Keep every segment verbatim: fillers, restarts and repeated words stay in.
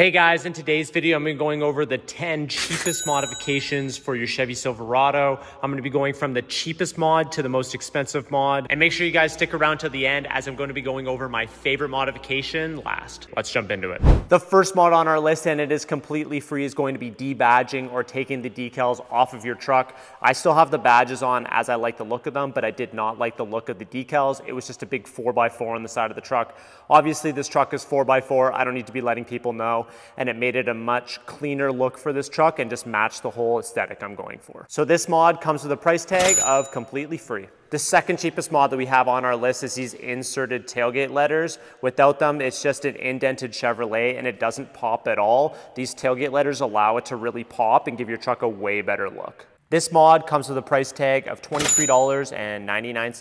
Hey guys, in today's video, I'm gonna be going over the ten cheapest modifications for your Chevy Silverado. I'm gonna be going from the cheapest mod to the most expensive mod. And make sure you guys stick around till the end as I'm gonna be going over my favorite modification last. Let's jump into it. The first mod on our list, and it is completely free, is going to be debadging or taking the decals off of your truck. I still have the badges on as I like the look of them, but I did not like the look of the decals. It was just a big four by four on the side of the truck. Obviously this truck is four by four. I don't need to be letting people know. And it made it a much cleaner look for this truck and just matched the whole aesthetic I'm going for. So this mod comes with a price tag of completely free. The second cheapest mod that we have on our list is these inserted tailgate letters. Without them, it's just an indented Chevrolet and it doesn't pop at all. These tailgate letters allow it to really pop and give your truck a way better look. This mod comes with a price tag of twenty-three ninety-nine.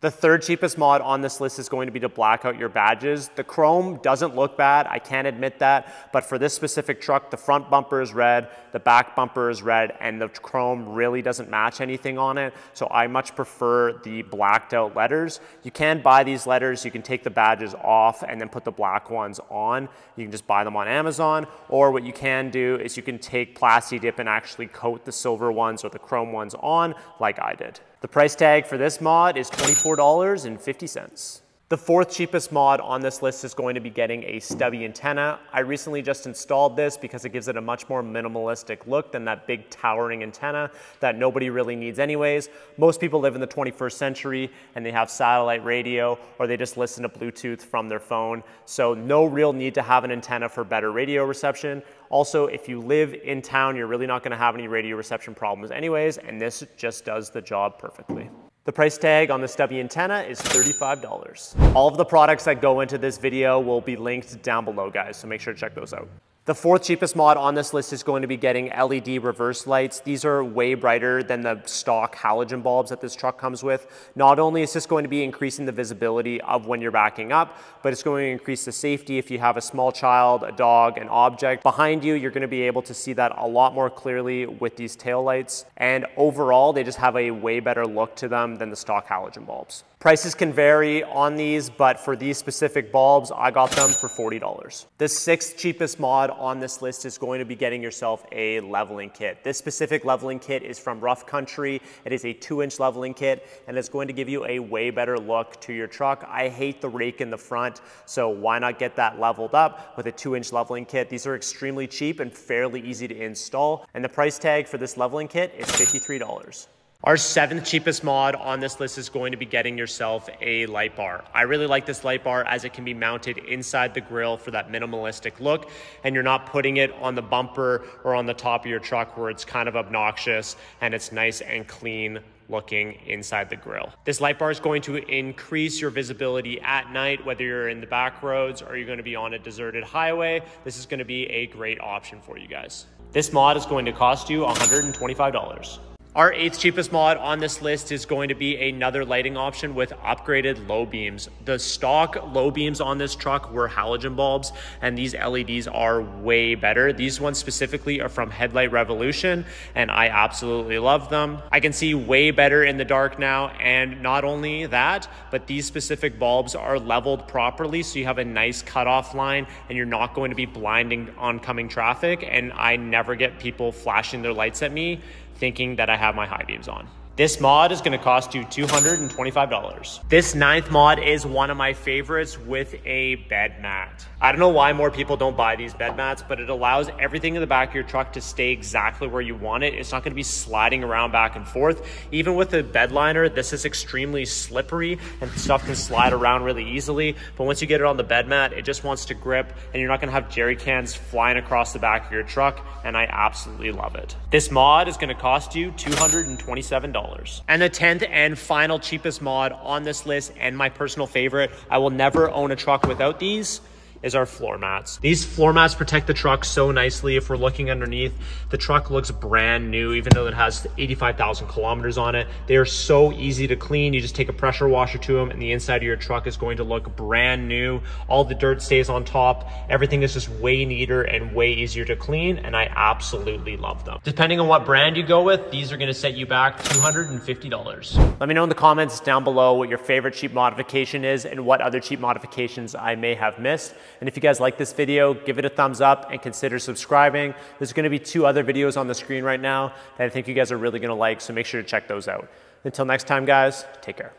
The third cheapest mod on this list is going to be to black out your badges. The chrome doesn't look bad, I can't admit that, but for this specific truck, the front bumper is red, the back bumper is red, and the chrome really doesn't match anything on it, so I much prefer the blacked out letters. You can buy these letters, you can take the badges off and then put the black ones on. You can just buy them on Amazon, or what you can do is you can take Plasti Dip and actually coat the silver ones or the chrome ones on like I did. The price tag for this mod is twenty-four fifty. The fourth cheapest mod on this list is going to be getting a stubby antenna. I recently just installed this because it gives it a much more minimalistic look than that big towering antenna that nobody really needs anyways. Most people live in the twenty-first century and they have satellite radio or they just listen to Bluetooth from their phone. So no real need to have an antenna for better radio reception. Also, if you live in town, you're really not gonna have any radio reception problems anyways, and this just does the job perfectly. The price tag on the stubby antenna is thirty-five dollars. All of the products that go into this video will be linked down below, guys, so make sure to check those out. The fourth cheapest mod on this list is going to be getting L E D reverse lights. These are way brighter than the stock halogen bulbs that this truck comes with. Not only is this going to be increasing the visibility of when you're backing up, but it's going to increase the safety if you have a small child, a dog, an object behind you. You're going to be able to see that a lot more clearly with these tail lights. And overall, they just have a way better look to them than the stock halogen bulbs. Prices can vary on these, but for these specific bulbs, I got them for forty dollars. The sixth cheapest mod on this list is going to be getting yourself a leveling kit. This specific leveling kit is from Rough Country. It is a two inch leveling kit, and it's going to give you a way better look to your truck. I hate the rake in the front, so why not get that leveled up with a two inch leveling kit? These are extremely cheap and fairly easy to install. And the price tag for this leveling kit is fifty-three dollars. Our seventh cheapest mod on this list is going to be getting yourself a light bar. I really like this light bar as it can be mounted inside the grill for that minimalistic look, and you're not putting it on the bumper or on the top of your truck where it's kind of obnoxious, and it's nice and clean looking inside the grill. This light bar is going to increase your visibility at night, whether you're in the back roads or you're going to be on a deserted highway. This is going to be a great option for you guys. This mod is going to cost you one hundred twenty-five dollars. Our eighth cheapest mod on this list is going to be another lighting option with upgraded low beams. The stock low beams on this truck were halogen bulbs, and these L E Ds are way better. These ones specifically are from Headlight Revolution, and I absolutely love them. I can see way better in the dark now, and not only that, but these specific bulbs are leveled properly, so you have a nice cutoff line, and you're not going to be blinding oncoming traffic, and I never get people flashing their lights at me thinking that I have my high beams on. This mod is gonna cost you two hundred twenty-five dollars. This ninth mod is one of my favorites with a bed mat. I don't know why more people don't buy these bed mats, but it allows everything in the back of your truck to stay exactly where you want it. It's not gonna be sliding around back and forth. Even with the bed liner, this is extremely slippery and stuff can slide around really easily. But once you get it on the bed mat, it just wants to grip and you're not gonna have jerry cans flying across the back of your truck. And I absolutely love it. This mod is gonna cost you two hundred twenty-seven dollars. And the tenth and final cheapest mod on this list, and my personal favorite, I will never own a truck without these, is our floor mats. These floor mats protect the truck so nicely. If we're looking underneath, the truck looks brand new, even though it has eighty-five thousand kilometers on it. They are so easy to clean. You just take a pressure washer to them and the inside of your truck is going to look brand new. All the dirt stays on top. Everything is just way neater and way easier to clean, and I absolutely love them. Depending on what brand you go with, these are gonna set you back two hundred fifty dollars. Let me know in the comments down below what your favorite cheap modification is and what other cheap modifications I may have missed. And if you guys like this video, give it a thumbs up and consider subscribing. There's gonna be two other videos on the screen right now that I think you guys are really gonna like, so make sure to check those out. Until next time, guys, take care.